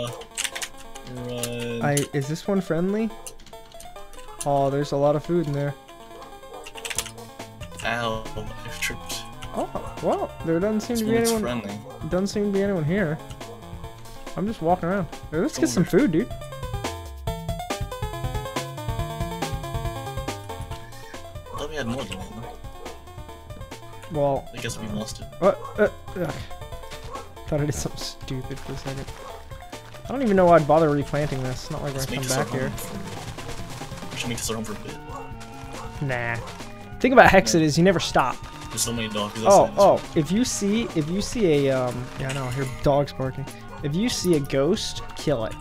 Run. Is this one friendly? Oh, there's a lot of food in there. Ow, I've tripped. Oh, well, there doesn't seem to be anyone. Friendly. Doesn't seem to be anyone here. I'm just walking around. Hey, let's get some food, dude. I thought we had more than one. Well, I guess we lost it. Thought I did something stupid for a second. I don't even know why I'd bother replanting this. It's not like we're gonna come back here. We should make this our home for a bit. Nah. The thing about Hexit is you never stop. There's so many dogs. If you see a yeah, no, I hear dogs barking. If you see a ghost, kill it.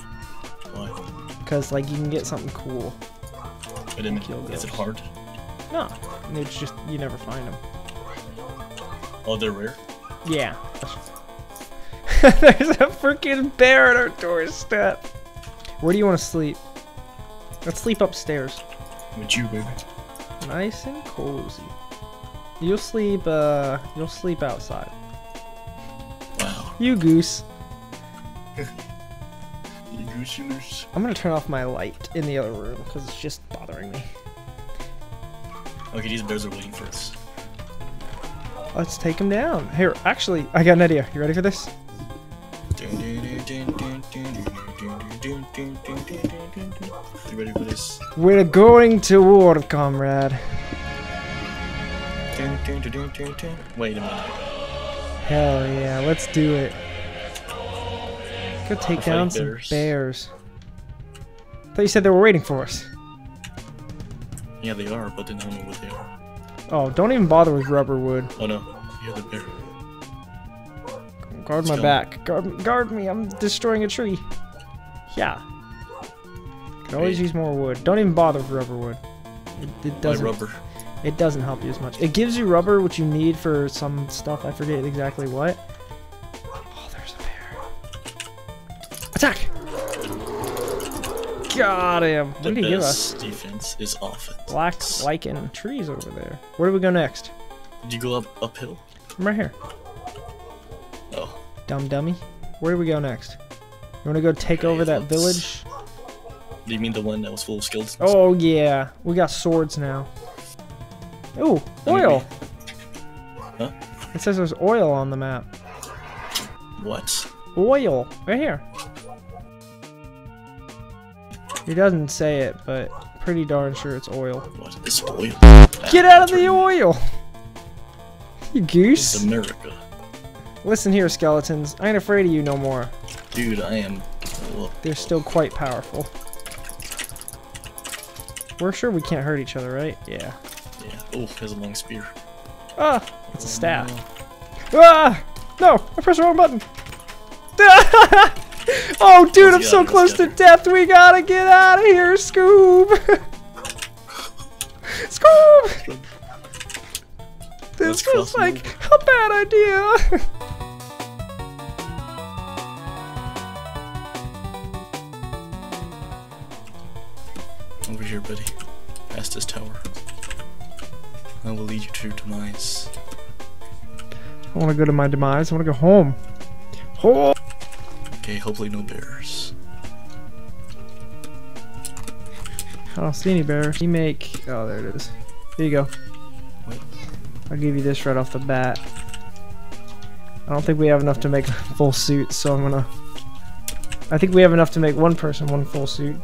Why? Because like you can get something cool. But is it hard? No, it's just you never find them. Oh, they're rare? Yeah. There's a freaking bear at our doorstep. Where do you want to sleep? Let's sleep upstairs. With you, baby. Nice and cozy. You'll sleep outside. Wow. You goose. You goose. I'm gonna turn off my light in the other room because it's just bothering me. Okay, these bears are waiting for us. Let's take him down. Here, actually, I got an idea. You ready for this? You ready for this? We're going to war, comrade. Wait a minute. Hell yeah, let's do it. Go take down some bears. I thought you said they were waiting for us. Yeah, they are, but they don't know what they are. Oh, don't even bother with rubber wood. Oh no, you're the bear. Guard my back. Guard me, I'm destroying a tree. Yeah. Can always use more wood. Don't even bother with rubber wood. It doesn't. Why rubber? It doesn't help you as much. It gives you rubber, which you need for some stuff. I forget exactly what. Oh, there's a bear. Attack! Got him. What did he give us? Defense is offense. Black lichen trees over there. Where do we go next? Did you go uphill? I'm right here. Oh. Dumb dummy. Where do we go next? You want to go take over that village? Do you mean the one that was full of skeletons? Oh yeah. We got swords now. Ooh, oil. Huh? It says there's oil on the map. What? Oil. Right here. He doesn't say it, but pretty darn sure it's oil. What is oil? Get out of the oil! You goose! It's America. Listen here, skeletons. I ain't afraid of you no more. Dude, I am. They're still quite powerful. We're sure we can't hurt each other, right? Yeah. Yeah. Oh, there's a long spear. Ah! It's a staff. No. Ah! No! I pressed the wrong button! Ah! Oh, dude, I'm so close to death. We gotta get out of here, Scoob. Scoob! This was like a bad idea. Over here, buddy. Past this tower. I will lead you to your demise. I want to go to my demise. I want to go home. Home! Okay, hopefully no bears. I don't see any bears. You make... Oh, there it is. Here you go. What? I'll give you this right off the bat. I don't think we have enough to make a full suit, so I'm gonna... I think we have enough to make one person one full suit.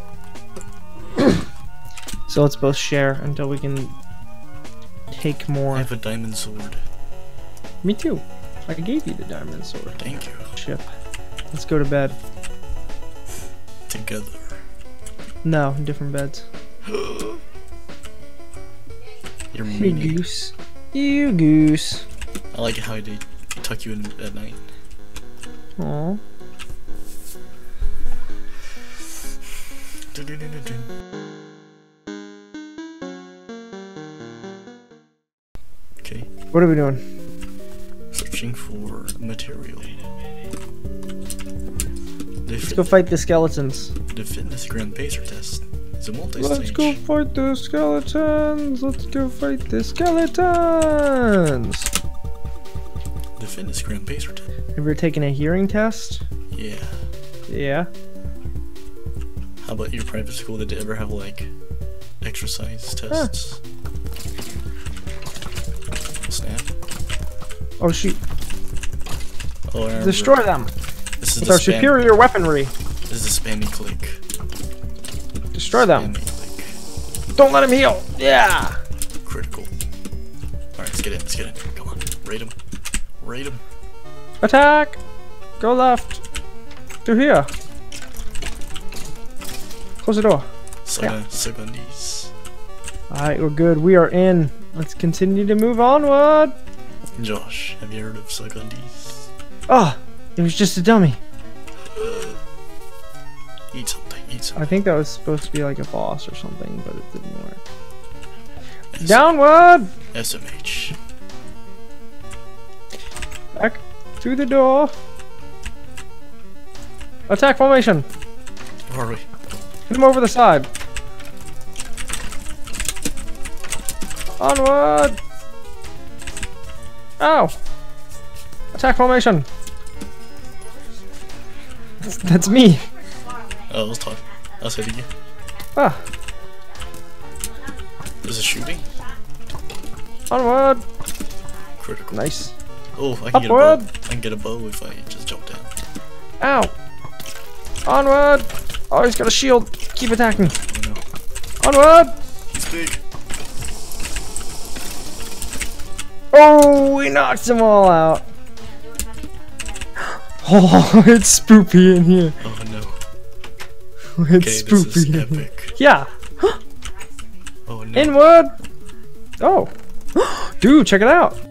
So let's both share until we can take more. I have a diamond sword. Me too. I gave you the diamond sword. Thank you. Ship. Let's go to bed. Together. No, different beds. You're mean. You goose. You goose. I like how they tuck you in at night. Aww. Okay. What are we doing? Searching for material. Let's go fight the skeletons. Defend this grand pacer test. It's a multi-stage. Let's go fight the skeletons. Let's go fight the skeletons. Defend this grand pacer test. Have you ever taken a hearing test? Yeah. Yeah. How about your private school? Did it ever have like exercise tests? Huh. Snap. Oh shoot. Oh, destroy them. This is our superior weaponry. This is a spammy click. Destroy them. Click. Don't let him heal. Yeah. Critical. All right, let's get in. Let's get in. Come on, raid him. Raid him. Attack. Go left. Through here. Close the door. Secondies. Alright, we're good. We are in. Let's continue to move onward. Josh, have you heard of secondies? Oh, it was just a dummy. Eat something, eat something. I think that was supposed to be like a boss or something, but it didn't work. Downward! SMH. Back to the door. Attack formation. Where are we? Hit him over the side. Onward! Ow! Attack formation. That's me. Oh, that was tough. I was hitting you. Ah. Is it shooting? Onward! Critical. Nice. Oh, I can upward. Get a bow. I can get a bow if I just jump down. Ow! Onward! Oh, he's got a shield. Keep attacking. Oh, no. Onward! It's big. Oh, we knocked them all out. Oh, it's spoopy in here. Oh no. It's spoopy. This is epic. Yeah. Oh no. Inward. Oh. Dude, check it out.